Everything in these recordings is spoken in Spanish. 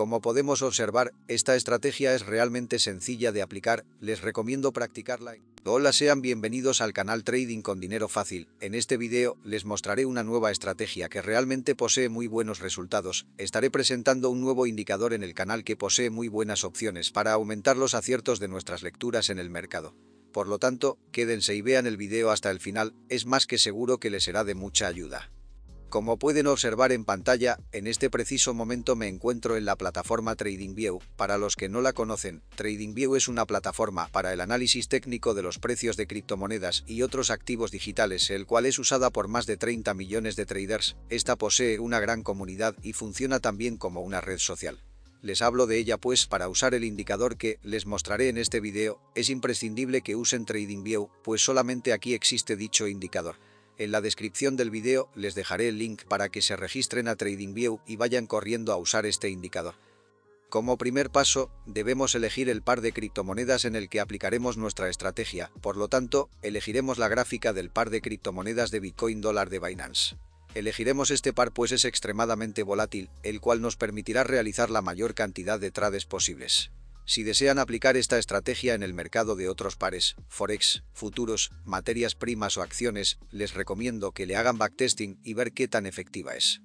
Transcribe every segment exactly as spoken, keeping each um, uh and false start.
Como podemos observar, esta estrategia es realmente sencilla de aplicar, les recomiendo practicarla. Hola, sean bienvenidos al canal Trading con Dinero Fácil. En este video les mostraré una nueva estrategia que realmente posee muy buenos resultados. Estaré presentando un nuevo indicador en el canal que posee muy buenas opciones para aumentar los aciertos de nuestras lecturas en el mercado. Por lo tanto, quédense y vean el video hasta el final, es más que seguro que les será de mucha ayuda. Como pueden observar en pantalla, en este preciso momento me encuentro en la plataforma TradingView. Para los que no la conocen, TradingView es una plataforma para el análisis técnico de los precios de criptomonedas y otros activos digitales, el cual es usada por más de treinta millones de traders. Esta posee una gran comunidad y funciona también como una red social. Les hablo de ella pues para usar el indicador que les mostraré en este video, es imprescindible que usen TradingView, pues solamente aquí existe dicho indicador. En la descripción del video les dejaré el link para que se registren a TradingView y vayan corriendo a usar este indicador. Como primer paso, debemos elegir el par de criptomonedas en el que aplicaremos nuestra estrategia, por lo tanto, elegiremos la gráfica del par de criptomonedas de Bitcoin dólar de Binance. Elegiremos este par pues es extremadamente volátil, el cual nos permitirá realizar la mayor cantidad de trades posibles. Si desean aplicar esta estrategia en el mercado de otros pares, forex, futuros, materias primas o acciones, les recomiendo que le hagan backtesting y ver qué tan efectiva es.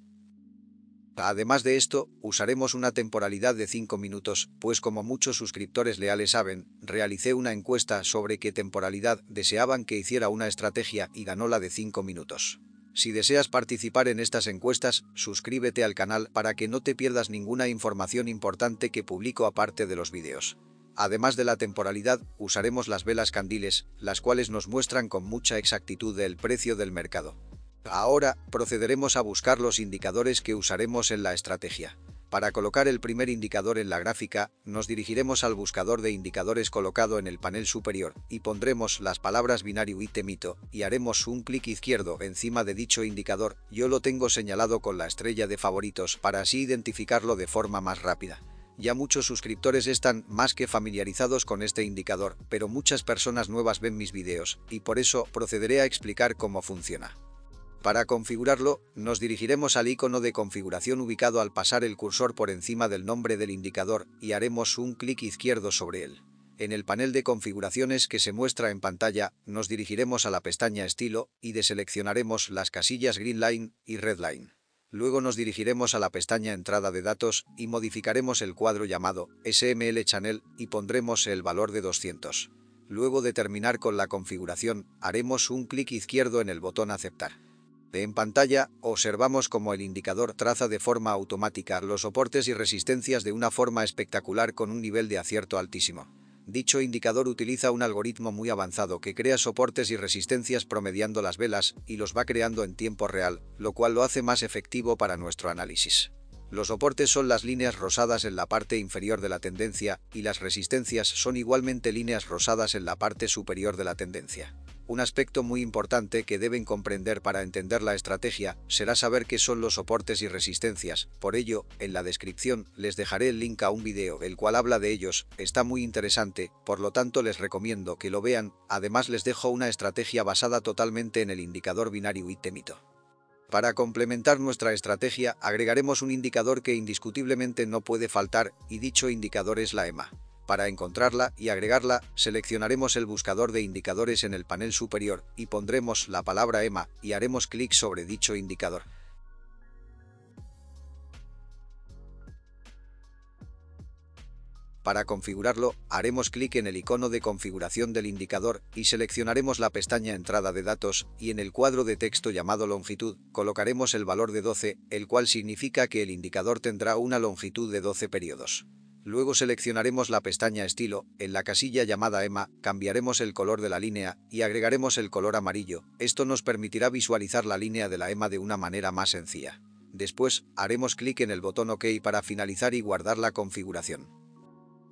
Además de esto, usaremos una temporalidad de cinco minutos, pues como muchos suscriptores leales saben, realicé una encuesta sobre qué temporalidad deseaban que hiciera una estrategia y ganó la de cinco minutos. Si deseas participar en estas encuestas, suscríbete al canal para que no te pierdas ninguna información importante que publico aparte de los vídeos. Además de la temporalidad, usaremos las velas candiles, las cuales nos muestran con mucha exactitud el precio del mercado. Ahora, procederemos a buscar los indicadores que usaremos en la estrategia. Para colocar el primer indicador en la gráfica, nos dirigiremos al buscador de indicadores colocado en el panel superior y pondremos las palabras Binary Wittemito y haremos un clic izquierdo encima de dicho indicador, yo lo tengo señalado con la estrella de favoritos para así identificarlo de forma más rápida. Ya muchos suscriptores están más que familiarizados con este indicador, pero muchas personas nuevas ven mis videos y por eso procederé a explicar cómo funciona. Para configurarlo, nos dirigiremos al icono de configuración ubicado al pasar el cursor por encima del nombre del indicador y haremos un clic izquierdo sobre él. En el panel de configuraciones que se muestra en pantalla, nos dirigiremos a la pestaña Estilo y deseleccionaremos las casillas Green Line y Red Line. Luego nos dirigiremos a la pestaña Entrada de datos y modificaremos el cuadro llamado S M L Channel y pondremos el valor de doscientos. Luego de terminar con la configuración, haremos un clic izquierdo en el botón Aceptar. En pantalla, observamos cómo el indicador traza de forma automática los soportes y resistencias de una forma espectacular con un nivel de acierto altísimo. Dicho indicador utiliza un algoritmo muy avanzado que crea soportes y resistencias promediando las velas y los va creando en tiempo real, lo cual lo hace más efectivo para nuestro análisis. Los soportes son las líneas rosadas en la parte inferior de la tendencia y las resistencias son igualmente líneas rosadas en la parte superior de la tendencia. Un aspecto muy importante que deben comprender para entender la estrategia será saber qué son los soportes y resistencias, por ello, en la descripción les dejaré el link a un video el cual habla de ellos, está muy interesante, por lo tanto les recomiendo que lo vean, además les dejo una estrategia basada totalmente en el indicador Binary Wittemito. Para complementar nuestra estrategia agregaremos un indicador que indiscutiblemente no puede faltar y dicho indicador es la E M A. Para encontrarla y agregarla, seleccionaremos el buscador de indicadores en el panel superior y pondremos la palabra E M A y haremos clic sobre dicho indicador. Para configurarlo, haremos clic en el icono de configuración del indicador y seleccionaremos la pestaña Entrada de datos y en el cuadro de texto llamado longitud, colocaremos el valor de doce, el cual significa que el indicador tendrá una longitud de doce periodos. Luego seleccionaremos la pestaña Estilo, en la casilla llamada E M A, cambiaremos el color de la línea y agregaremos el color amarillo, esto nos permitirá visualizar la línea de la E M A de una manera más sencilla. Después, haremos clic en el botón OK para finalizar y guardar la configuración.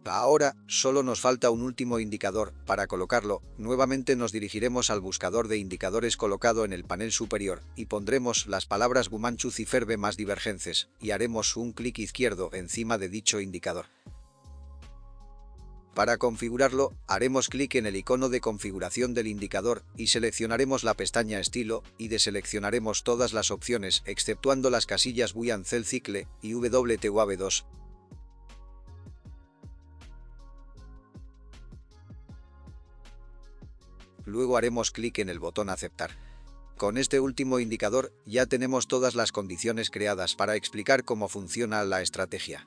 Ahora, solo nos falta un último indicador, para colocarlo, nuevamente nos dirigiremos al buscador de indicadores colocado en el panel superior y pondremos las palabras Bumanchus y Ferbe más divergencias y haremos un clic izquierdo encima de dicho indicador. Para configurarlo, haremos clic en el icono de configuración del indicador y seleccionaremos la pestaña Estilo y deseleccionaremos todas las opciones exceptuando las casillas Buy and Sell Cycle y W T U A B dos. luego haremos clic en el botón aceptar. Con este último indicador ya tenemos todas las condiciones creadas para explicar cómo funciona la estrategia.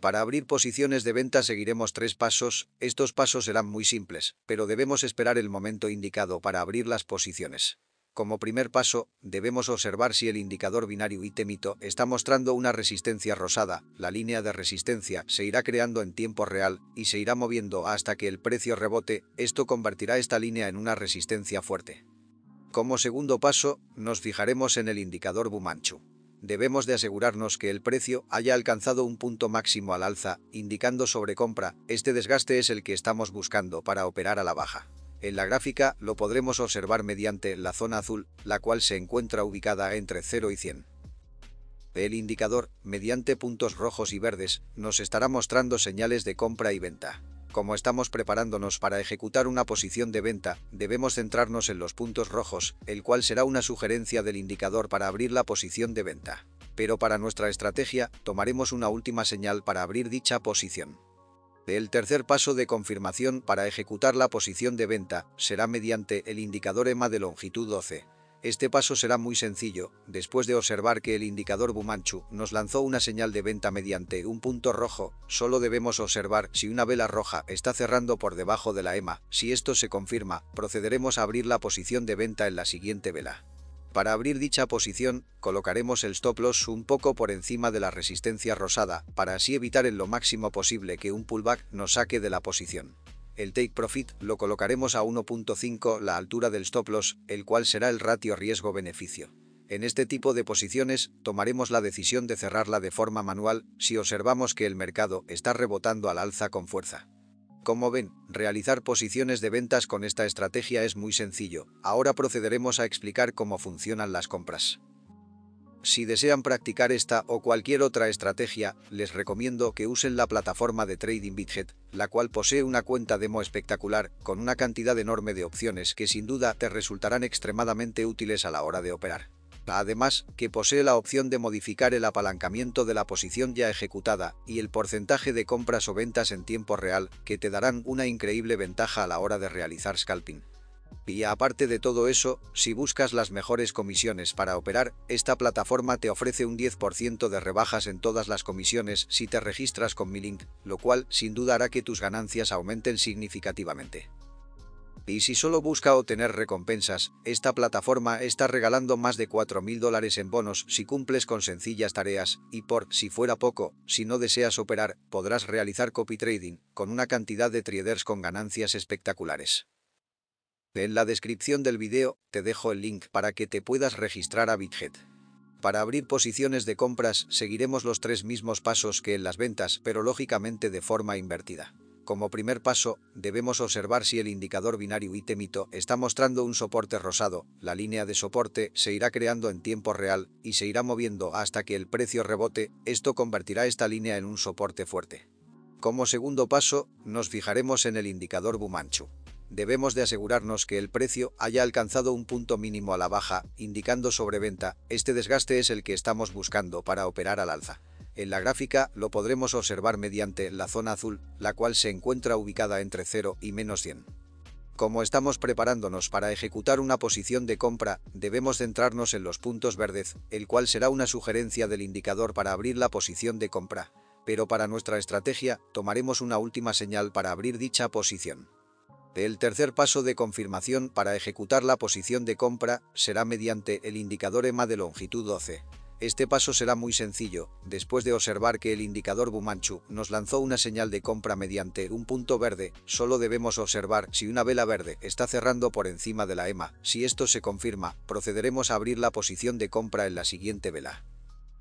Para abrir posiciones de venta seguiremos tres pasos. Estos pasos serán muy simples, pero debemos esperar el momento indicado para abrir las posiciones. Como primer paso, debemos observar si el indicador binario Wittemito está mostrando una resistencia rosada. La línea de resistencia se irá creando en tiempo real y se irá moviendo hasta que el precio rebote. Esto convertirá esta línea en una resistencia fuerte. Como segundo paso, nos fijaremos en el indicador Bumanchus. Debemos de asegurarnos que el precio haya alcanzado un punto máximo al alza, indicando sobrecompra. Este desgaste es el que estamos buscando para operar a la baja. En la gráfica lo podremos observar mediante la zona azul, la cual se encuentra ubicada entre cero y cien. El indicador, mediante puntos rojos y verdes, nos estará mostrando señales de compra y venta. Como estamos preparándonos para ejecutar una posición de venta, debemos centrarnos en los puntos rojos, el cual será una sugerencia del indicador para abrir la posición de venta. Pero para nuestra estrategia, tomaremos una última señal para abrir dicha posición. El tercer paso de confirmación para ejecutar la posición de venta será mediante el indicador E M A de longitud doce. Este paso será muy sencillo, después de observar que el indicador Bumanchus nos lanzó una señal de venta mediante un punto rojo, solo debemos observar si una vela roja está cerrando por debajo de la E M A. Si esto se confirma, procederemos a abrir la posición de venta en la siguiente vela. Para abrir dicha posición, colocaremos el stop loss un poco por encima de la resistencia rosada, para así evitar en lo máximo posible que un pullback nos saque de la posición. El take profit lo colocaremos a uno punto cinco la altura del stop loss, el cual será el ratio riesgo-beneficio. En este tipo de posiciones, tomaremos la decisión de cerrarla de forma manual, si observamos que el mercado está rebotando al alza con fuerza. Como ven, realizar posiciones de ventas con esta estrategia es muy sencillo. Ahora procederemos a explicar cómo funcionan las compras. Si desean practicar esta o cualquier otra estrategia, les recomiendo que usen la plataforma de trading Bitget, la cual posee una cuenta demo espectacular, con una cantidad enorme de opciones que sin duda te resultarán extremadamente útiles a la hora de operar. Además, que posee la opción de modificar el apalancamiento de la posición ya ejecutada y el porcentaje de compras o ventas en tiempo real, que te darán una increíble ventaja a la hora de realizar scalping. Y aparte de todo eso, si buscas las mejores comisiones para operar, esta plataforma te ofrece un diez por ciento de rebajas en todas las comisiones si te registras con mi link, lo cual sin duda hará que tus ganancias aumenten significativamente. Y si solo busca obtener recompensas, esta plataforma está regalando más de cuatro mil dólares en bonos si cumples con sencillas tareas, y por si fuera poco, si no deseas operar, podrás realizar copy trading, con una cantidad de traders con ganancias espectaculares. En la descripción del video, te dejo el link para que te puedas registrar a Bitget. Para abrir posiciones de compras, seguiremos los tres mismos pasos que en las ventas, pero lógicamente de forma invertida. Como primer paso, debemos observar si el indicador binario Wittemito está mostrando un soporte rosado. La línea de soporte se irá creando en tiempo real y se irá moviendo hasta que el precio rebote. Esto convertirá esta línea en un soporte fuerte. Como segundo paso, nos fijaremos en el indicador Bumanchus. Debemos de asegurarnos que el precio haya alcanzado un punto mínimo a la baja, indicando sobreventa. Este desgaste es el que estamos buscando para operar al alza. En la gráfica lo podremos observar mediante la zona azul, la cual se encuentra ubicada entre cero y menos cien. Como estamos preparándonos para ejecutar una posición de compra, debemos centrarnos en los puntos verdes, el cual será una sugerencia del indicador para abrir la posición de compra. Pero para nuestra estrategia, tomaremos una última señal para abrir dicha posición. El tercer paso de confirmación para ejecutar la posición de compra será mediante el indicador E M A de longitud doce. Este paso será muy sencillo, después de observar que el indicador Bumanchus nos lanzó una señal de compra mediante un punto verde, solo debemos observar si una vela verde está cerrando por encima de la E M A. Si esto se confirma, procederemos a abrir la posición de compra en la siguiente vela.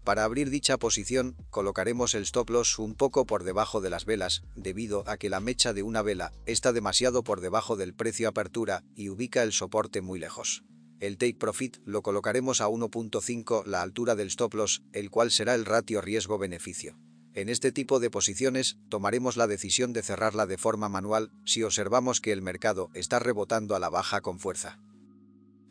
Para abrir dicha posición, colocaremos el stop loss un poco por debajo de las velas, debido a que la mecha de una vela está demasiado por debajo del precio apertura y ubica el soporte muy lejos. El take profit lo colocaremos a uno punto cinco la altura del stop loss, el cual será el ratio riesgo-beneficio. En este tipo de posiciones, tomaremos la decisión de cerrarla de forma manual si observamos que el mercado está rebotando a la baja con fuerza.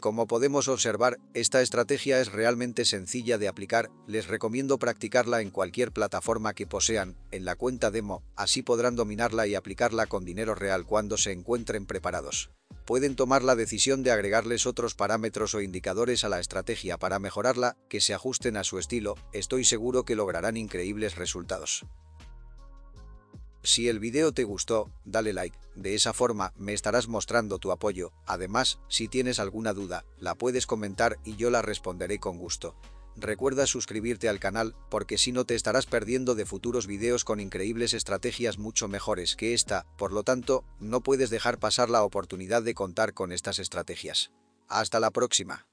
Como podemos observar, esta estrategia es realmente sencilla de aplicar, les recomiendo practicarla en cualquier plataforma que posean, en la cuenta demo, así podrán dominarla y aplicarla con dinero real cuando se encuentren preparados. Pueden tomar la decisión de agregarles otros parámetros o indicadores a la estrategia para mejorarla, que se ajusten a su estilo, estoy seguro que lograrán increíbles resultados. Si el video te gustó, dale like, de esa forma me estarás mostrando tu apoyo, además, si tienes alguna duda, la puedes comentar y yo la responderé con gusto. Recuerda suscribirte al canal, porque si no te estarás perdiendo de futuros videos con increíbles estrategias mucho mejores que esta, por lo tanto, no puedes dejar pasar la oportunidad de contar con estas estrategias. Hasta la próxima.